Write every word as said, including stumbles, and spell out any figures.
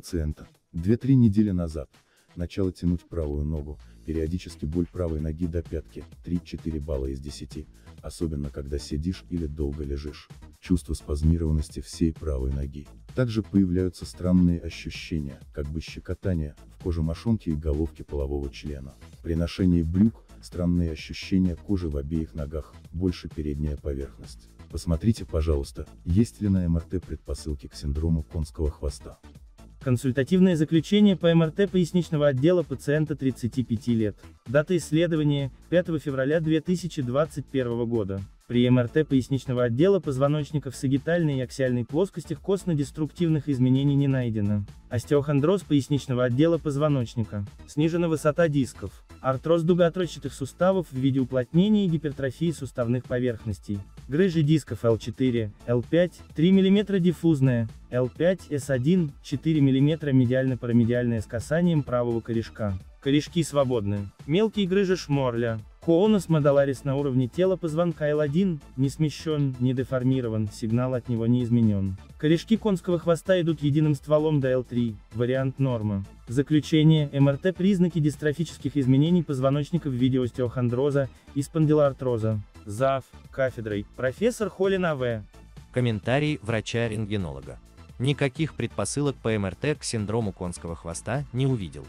пациента. две-три недели назад. Начало тянуть правую ногу, периодически боль правой ноги до пятки, три-четыре балла из десяти, особенно когда сидишь или долго лежишь. Чувство спазмированности всей правой ноги. Также появляются странные ощущения, как бы щекотание в коже мошонки и головке полового члена. При ношении брюк странные ощущения кожи в обеих ногах, больше передняя поверхность. Посмотрите, пожалуйста, есть ли на МРТ предпосылки к синдрому конского хвоста. Консультативное заключение по МРТ поясничного отдела пациента тридцати пяти лет. Дата исследования – пятого февраля две тысячи двадцать первого года. При МРТ поясничного отдела позвоночника в сагитальной и аксиальной плоскостях костно-деструктивных изменений не найдено. Остеохондроз поясничного отдела позвоночника. Снижена высота дисков. Артроз дуготросчатых суставов в виде уплотнения и гипертрофии суставных поверхностей. Грыжи дисков Л четыре, Л пять, три миллиметра диффузная, Л пять, С один, четыре миллиметра медиально-парамедиальное с касанием правого корешка. Корешки свободны. Мелкие грыжи шморля. Конус medullaris на уровне тела позвонка Л один, не смещен, не деформирован, сигнал от него не изменен. Корешки конского хвоста идут единым стволом до Л три, вариант норма. Заключение, МРТ признаки дистрофических изменений позвоночника в виде остеохондроза и спондилоартроза. Зав. Кафедрой, профессор Холин В. Комментарий врача-рентгенолога. Никаких предпосылок по МРТ к синдрому конского хвоста не увидел.